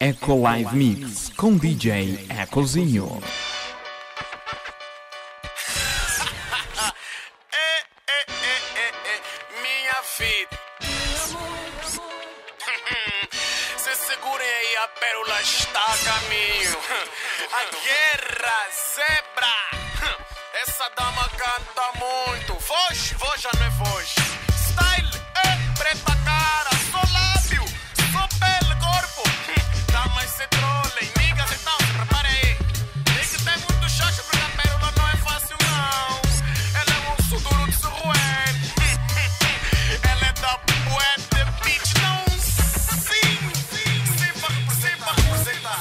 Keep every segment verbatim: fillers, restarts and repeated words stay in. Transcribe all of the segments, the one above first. Eco Live Mix com D J Ecozinho. Minha vida. Se segurem aí, a Pérola está a caminho. A guerra zebra. Essa dama canta muito. Voz, voz já não é voz. Style é preta cara. Só lábio, só pele, corpo. Dama e se trolem. Niggas então, prepare aí. Tem que ter muito chacho porque a Pérola não é fácil não. Ela é um suduro de surrué. Ela é da poeta, bitch. Não, sim, sim, sim, pra representar, pra representar.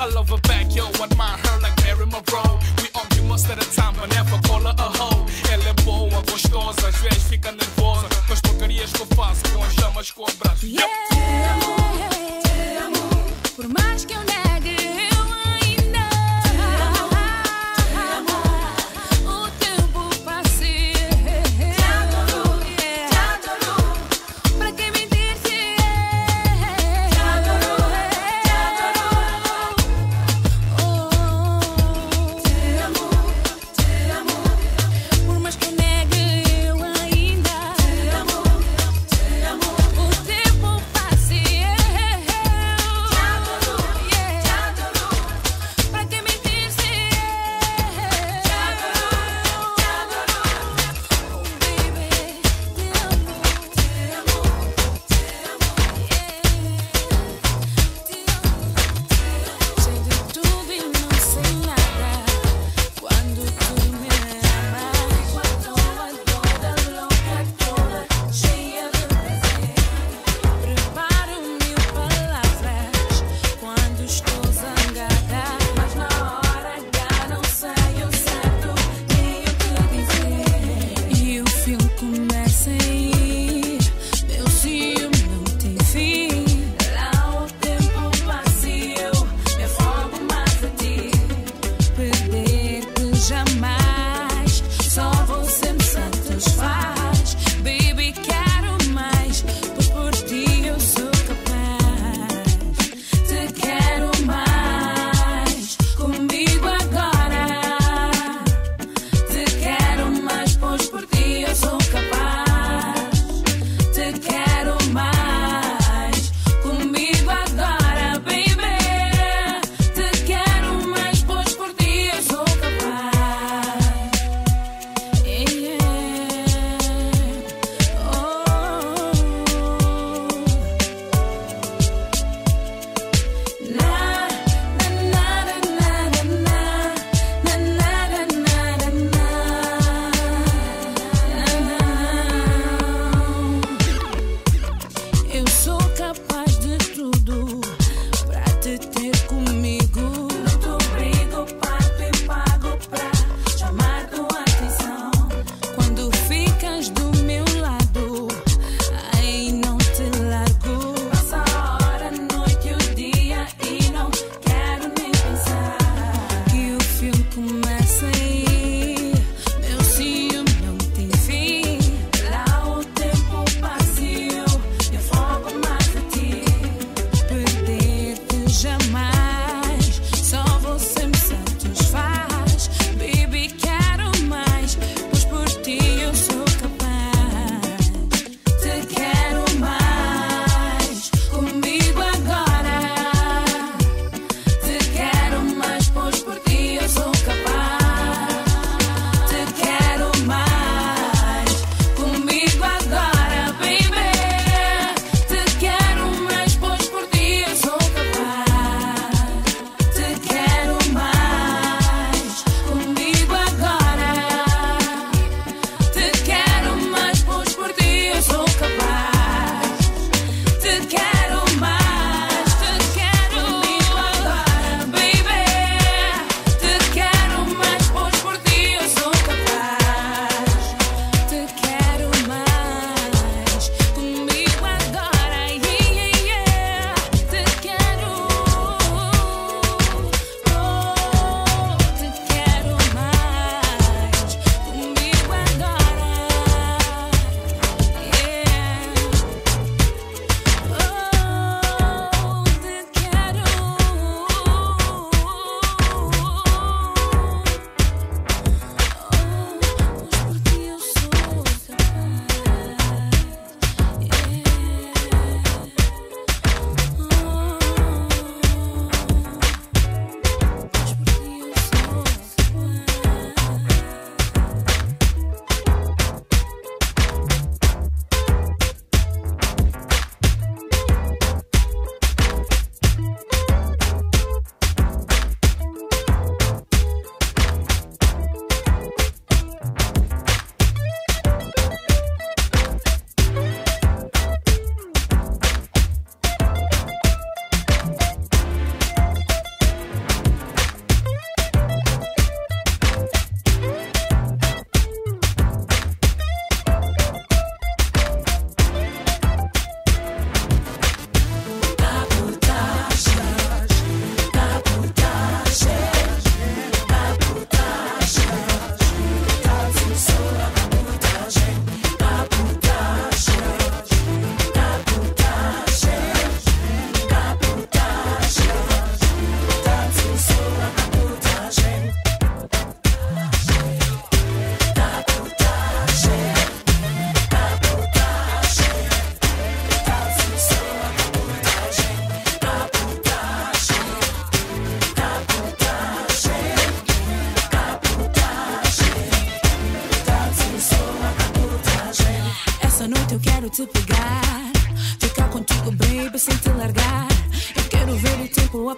I love her back, yo, admire her like Mary Monroe. We argue most of the time, but never call her a hoe. Ela é boa, gostosa, às vezes fica nervosa com as porcarias que eu faço, com as chamas, com o abraço. Yep. Yeah, te amo, te amo. Por mais que eu negue, eu ainda te amo, te amo. O tempo passei. Te adoro, yeah. Te adoro. Pra que mentir-se? Te adoro, yeah. Yeah.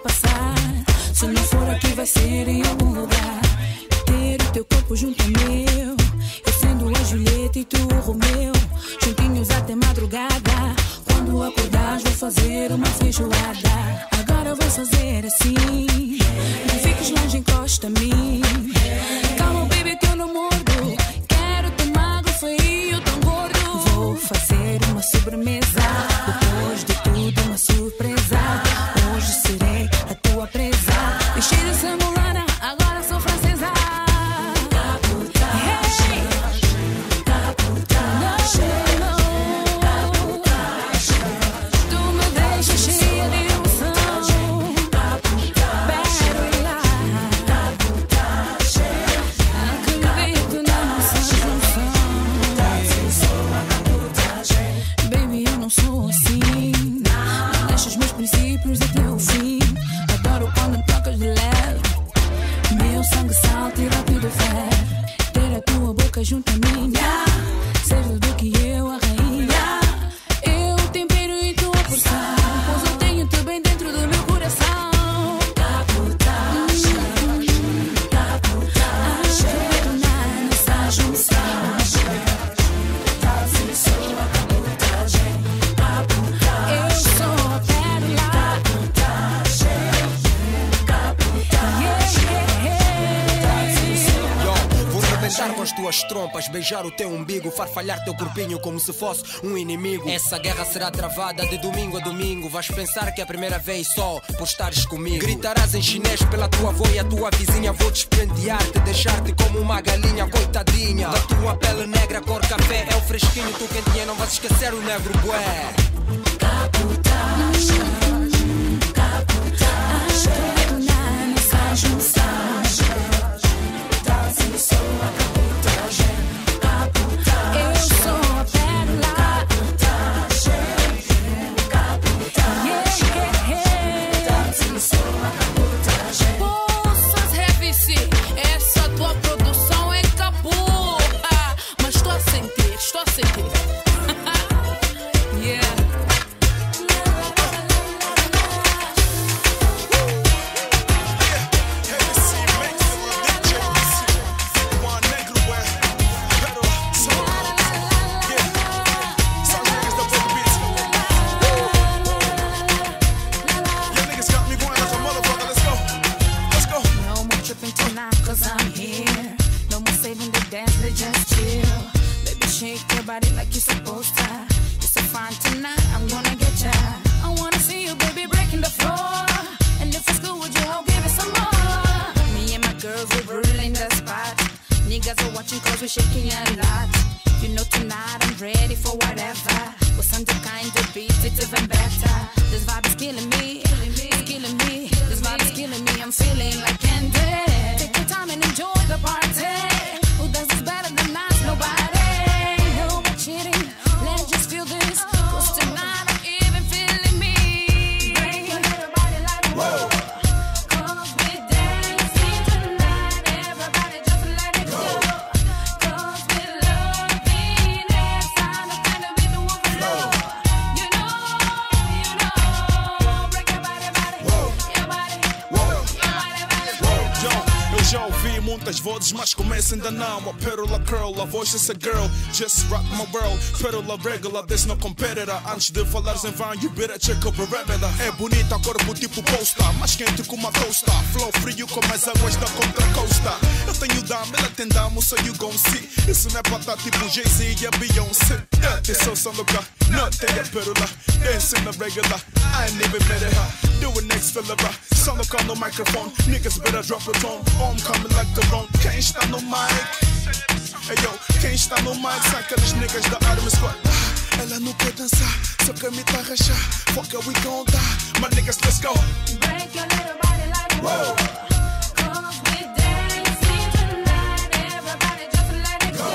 passar. Se não for aqui vai ser em algum lugar. Ter o teu corpo junto ao meu, eu sendo a Julieta e tu o Romeu. Juntinhos até madrugada, quando acordares vou fazer uma feijoada. Agora vou fazer assim, não fiques longe, encosta a mim. Calma baby que eu não mordo, quero teu magro, feio, tão gordo. Vou fazer uma sobremesa, depois de tudo uma surpresa. Hoje serei a tua presa, encher essa mulana, agora sou francesa. Junto a mim, seja do que eu a rainha. Eu tempero em tua porção, pois eu tenho teu bem dentro do meu coração. Caputagem, caputagem, a nossa junção. Eu sou a caputagem, caputagem. Eu sou a pérola, caputagem, caputagem. Vou rebentar com as tuas trompas, beijar o teu umbigo, farfalhar teu corpinho como se fosse um inimigo. Essa guerra será travada de domingo a domingo. Vais pensar que é a primeira vez só por estares comigo. Gritarás em chinês pela tua avó e a tua vizinha. Vou desprendear-te, deixar-te como uma galinha, coitadinha. Da tua pele negra, cor café, é o fresquinho, tu quentinha, não vais esquecer o negro, bué. Caputagem, caputagem, na nossa junção. Eu sou a caputagem, caputagem. Eu sou a pérola, caputagem, caputagem. Yeah, yeah, yeah. Eu sou a caputagem. Poças Revici, essa tua produção é capô. Ah, mas estou a sentir, estou a sentir. Yeah. Just a girl, just rock my world. Pérola regular, there's no competitor. Antes de falares em vão, you better check up a regular. É bonita, corpo tipo posta, mais quente que uma tosta. Flow frio como as águas da contracosta. Eu tenho dama, ela tem dama, so you gon' see. Isso não é pra tá tipo Jay-Z e a Beyoncé. Esse é o som do carro, não tem a pérola. Dancing a regular, I ain't even met her. Do it next, fella. Sound look on the microphone. Niggas better drop a tone. I'm coming like the wrong. Can't stand no mic. Hey yo, can't stand no mic. Aqueles niggas da Army Squad. Ela não quer dançar, só quer me tarraxar. Fuck it, we gon' die. My niggas, let's go. Break your little body like whoa. Cause we dancing tonight. Everybody just let it go.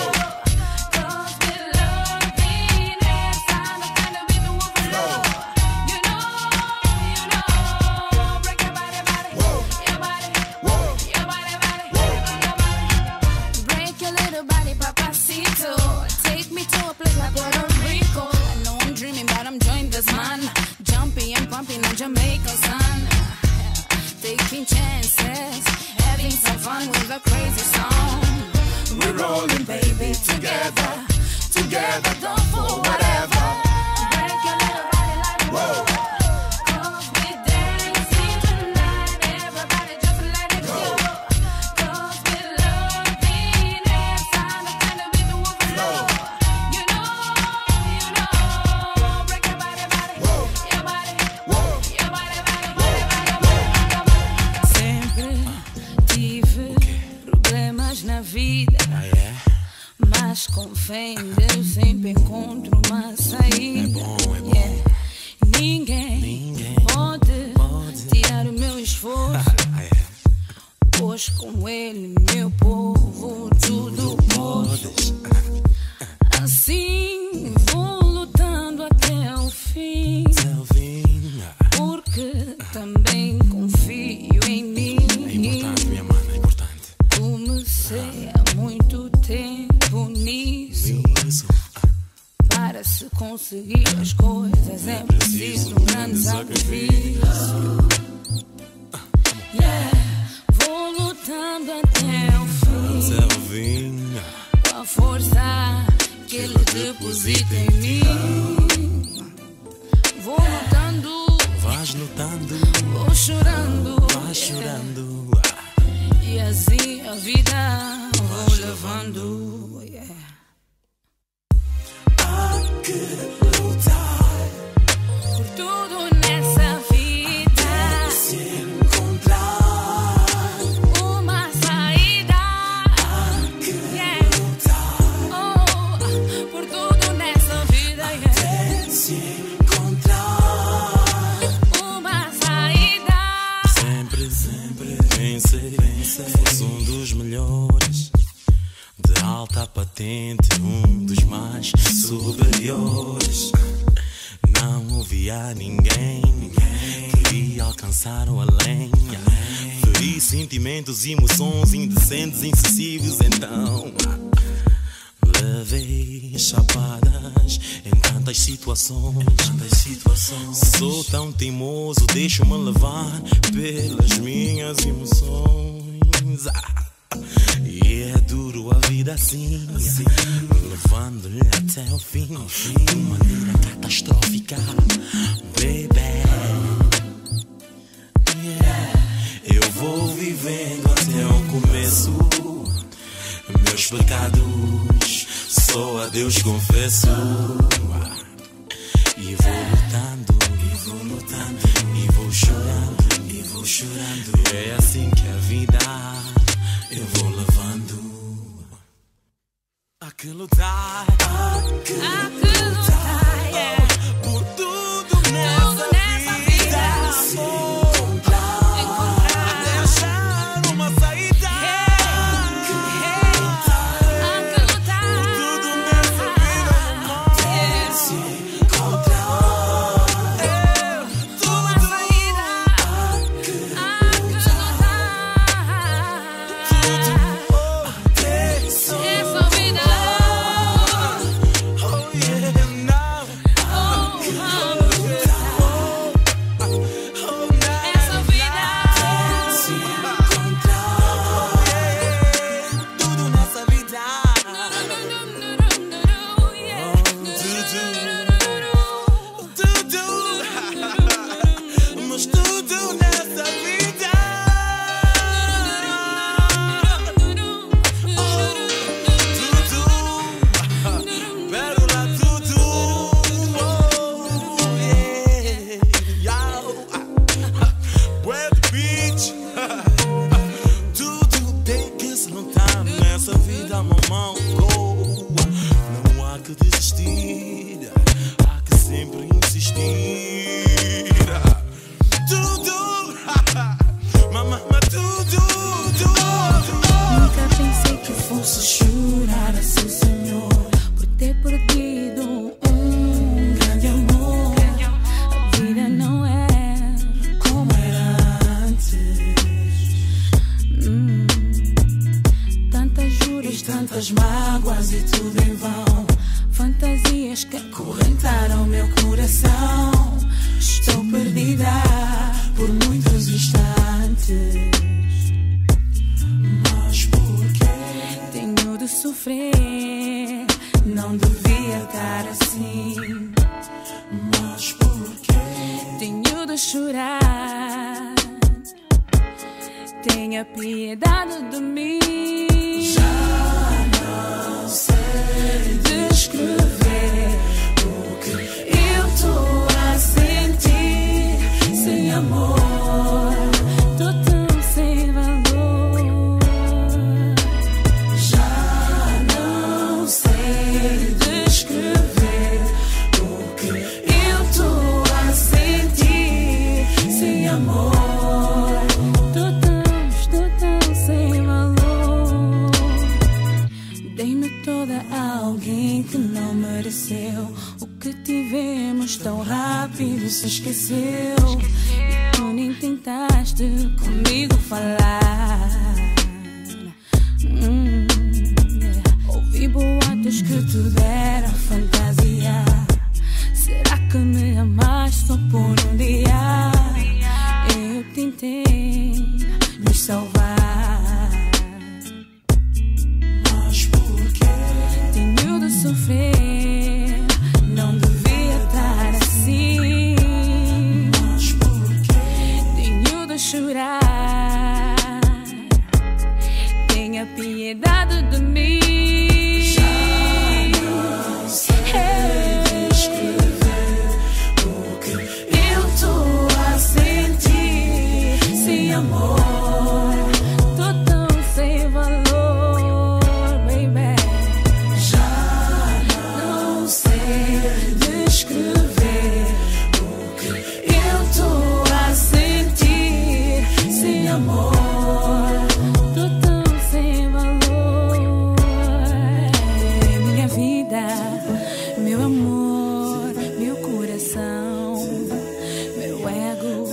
Man, jumpy and pumping on Jamaica sun. taking chances, having some fun with a crazy song. We're rolling, baby, together, together, don't for whatever. Break your little body like whoa. Mas com fé em Deus sempre encontro uma saída. É bom, é bom. Yeah. Ninguém, Ninguém pode, pode tirar o meu esforço. Yeah. Pois com ele, meu povo, tudo pode. Assim vou lutando até o fim, porque também confio em mim. É importante, minha mãe, é importante. Comecei há muito tempo nisso. Para se conseguir as coisas é preciso um grande sacrifício. Yeah. Vou lutando até o fim, com a força que ele deposita em mim. Vou lutando, vais lutando, vou chorando, vais chorando. E assim a vida vou levando, yeah. I could lutar por tudo nessa vida, até se encontrar uma saída. I could yeah. lutar oh, por tudo nessa vida, até yeah. se encontrar uma saída. Sempre, sempre vencer, vencer. Fosse um dos melhores, de alta patente, um dos mais superiores. Não ouvia ninguém, queria alcançar o além. Feri sentimentos e emoções indecentes, insensíveis. Então levei chapadas em tantas situações, em tantas situações. Sou tão teimoso, deixo-me levar pelas minhas emoções. E é duro a vida assim, assim. Levando-lhe até o fim, de maneira catastrófica, baby. Yeah. Eu vou vivendo até o começo, meus pecados só a Deus confesso. E vou lutando, e vou lutando, e vou chorando, e vou chorando. É assim que a vida eu vou levando. Há que lutar, há que lutar, yeah. Por tudo, tudo nessa, nessa vida, vida. Amor. Estou perdida por muitos instantes. antes. Mas por quê? Tenho de sofrer. Não devia estar assim. Mas por quê? Tenho de chorar. Tenha piedade de mim. Já não sei descrever o que eu estou a sentir. Sem amor, estou tão sem valor. Já não sei descrever o que eu estou a sentir. Sem amor. Alguém que não mereceu. O que tivemos tão rápido se esqueceu. E tu nem tentaste comigo falar. hum, yeah. Ouvi boatos que te deram fantasia. Será que me amaste só por um dia? Eu tentei me salvar. Mas por quê? Tenho de sofrer, não devia estar assim. Mas por quê? Tenho de chorar. Tenha piedade de mim. Já não sei descrever o que eu estou a sentir. Sem amor, estou tão sem valor. Descrever o que eu estou a sentir. Sem amor, estou tão sem valor. Minha vida, meu amor, meu coração, meu ego.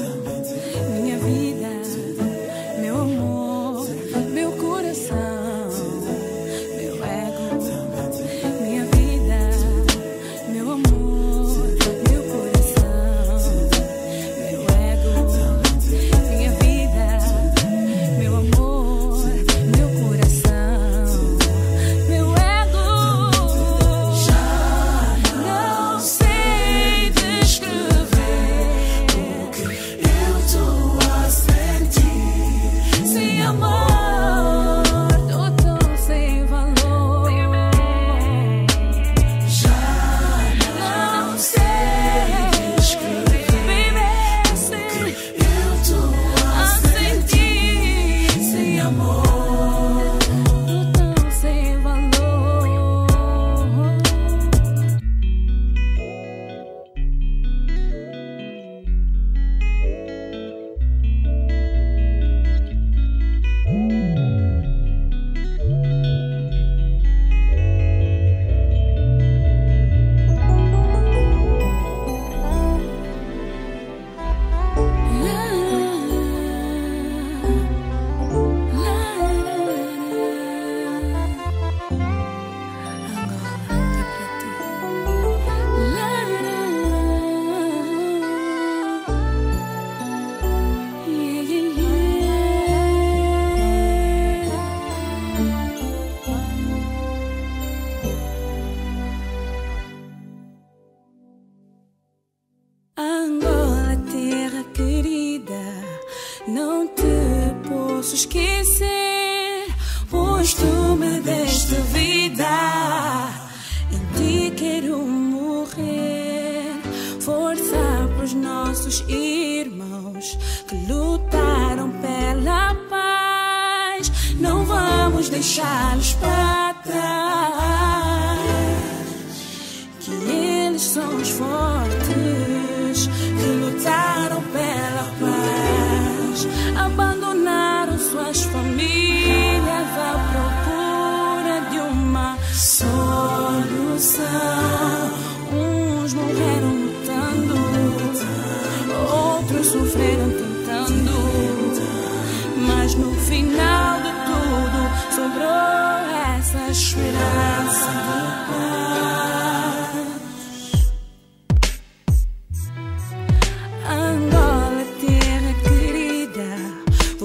Minha vida, meu amor, meu coração, meu ego. Minha vida,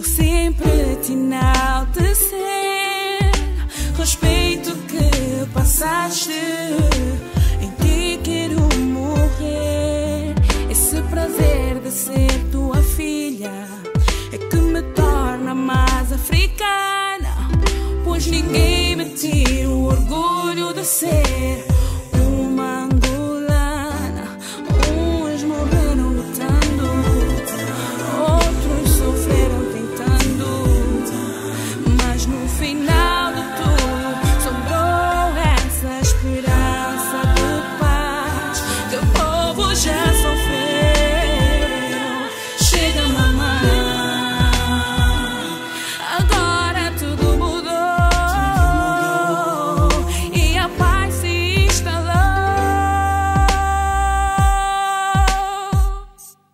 Vou sempre te enaltecer. Respeito que passaste, em que quero morrer. Esse prazer de ser tua filha é que me torna mais africana, pois ninguém me tira o orgulho de ser uma angolana. Uns morreram lutando, outros sofreram tentando, mas no final de tudo sobrou essa esperança de paz que o povo já sofreu. Chega, mamãe, agora tudo mudou e a paz se instalou.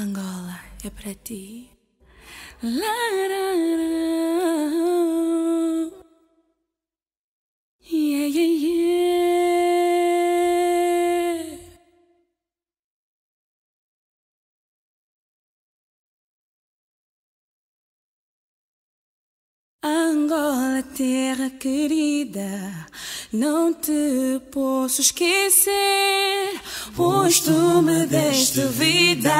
Angola é pra ti. La, la, la. Yeah, yeah, yeah. Angola, terra querida, não te posso esquecer, pois tu me deste vida,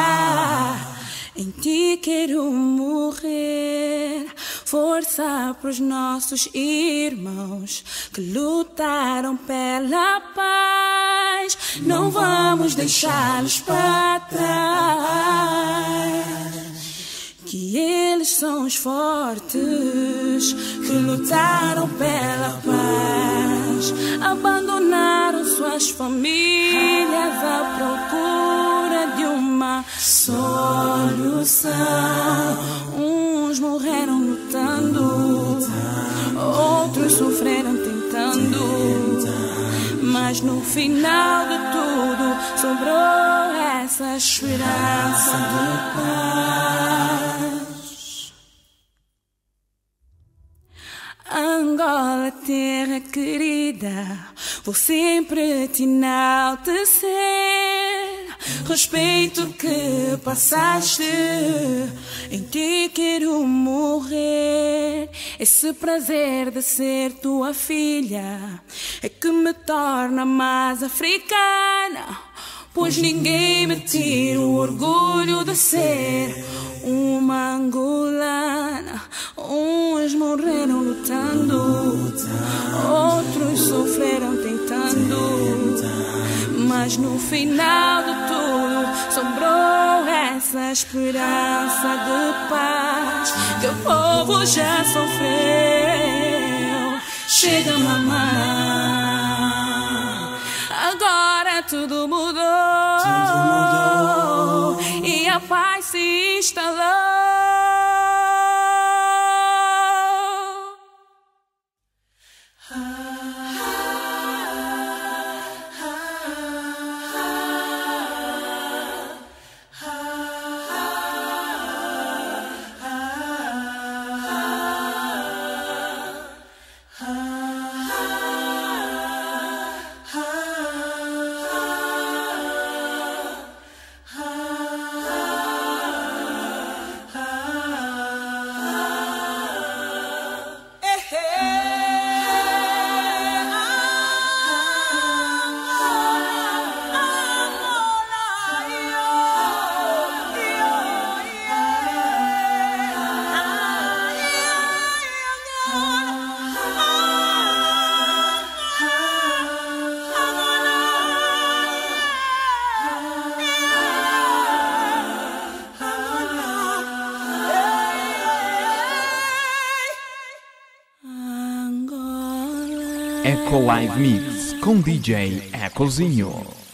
em ti quero morrer. Força para os nossos irmãos que lutaram pela paz, não vamos deixá-los para trás. Que eles são os fortes que lutaram pela paz, abandonaram suas famílias à procura de uma solução. Uns morreram lutando, outros sofreram tentando, mas no final de tudo sobrou essa esperança de paz. Angola, terra querida, vou sempre te enaltecer. Respeito que passaste, em ti quero morrer. Esse prazer de ser tua filha é que me torna mais africana, pois ninguém me tira o orgulho de ser uma angolana. Uns morreram lutando, outros sofreram tentando, mas no final de tudo sobrou essa esperança de paz que o povo já sofreu. Chega, mamãe, agora tudo mudou, tudo mudou e a paz se instalou. Eco Live Mix com D J Ecozinho.